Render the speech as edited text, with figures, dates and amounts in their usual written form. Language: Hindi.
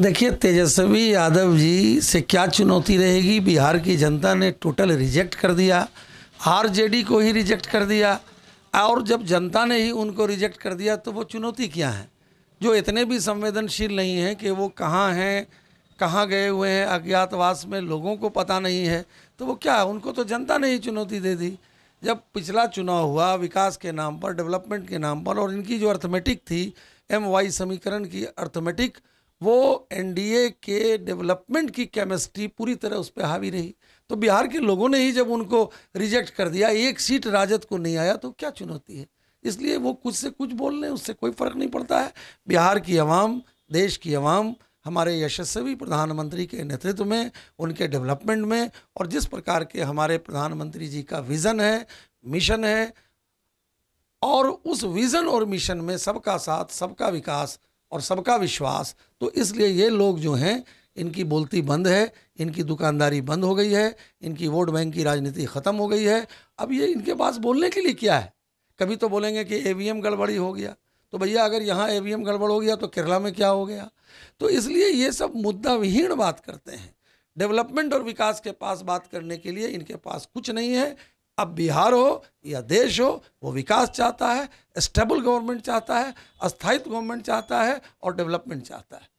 देखिए, तेजस्वी यादव जी से क्या चुनौती रहेगी। बिहार की जनता ने टोटल रिजेक्ट कर दिया, आरजेडी को ही रिजेक्ट कर दिया, और जब जनता ने ही उनको रिजेक्ट कर दिया तो वो चुनौती क्या है। जो इतने भी संवेदनशील नहीं हैं कि वो कहाँ हैं, कहाँ गए हुए हैं, अज्ञातवास में लोगों को पता नहीं है, तो वो क्या है, उनको तो जनता ने ही चुनौती दे दी। जब पिछला चुनाव हुआ विकास के नाम पर, डेवलपमेंट के नाम पर, और इनकी जो अर्थमेटिक थी, MY समीकरण की अर्थमेटिक, वो एनडीए के डेवलपमेंट की केमिस्ट्री पूरी तरह उस पर हावी रही। तो बिहार के लोगों ने ही जब उनको रिजेक्ट कर दिया, एक सीट राजद को नहीं आया, तो क्या चुनौती है। इसलिए वो कुछ से कुछ बोल रहे हैं, उससे कोई फ़र्क नहीं पड़ता है। बिहार की आवाम, देश की आवाम हमारे यशस्वी प्रधानमंत्री के नेतृत्व में, उनके डेवलपमेंट में, और जिस प्रकार के हमारे प्रधानमंत्री जी का विज़न है, मिशन है, और उस विज़न और मिशन में सबका साथ, सबका विकास और सबका विश्वास। तो इसलिए ये लोग जो हैं, इनकी बोलती बंद है, इनकी दुकानदारी बंद हो गई है, इनकी वोट बैंक की राजनीति ख़त्म हो गई है। अब ये इनके पास बोलने के लिए क्या है। कभी तो बोलेंगे कि EVM गड़बड़ी हो गया, तो भैया अगर यहाँ EVM गड़बड़ हो गया तो केरला में क्या हो गया। तो इसलिए ये सब मुद्दा विहीन बात करते हैं। डेवलपमेंट और विकास के पास बात करने के लिए इनके पास कुछ नहीं है। अब बिहार हो या देश हो, वो विकास चाहता है, स्टेबल गवर्नमेंट चाहता है, अस्थायित्व गवर्नमेंट चाहता है और डेवलपमेंट चाहता है।